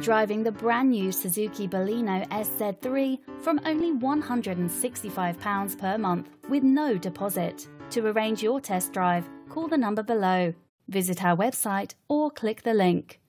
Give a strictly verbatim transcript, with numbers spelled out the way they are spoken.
driving the brand new Suzuki Baleno S Z three from only one hundred and sixty-five pounds per month with no deposit. To arrange your test drive, call the number below, visit our website or click the link.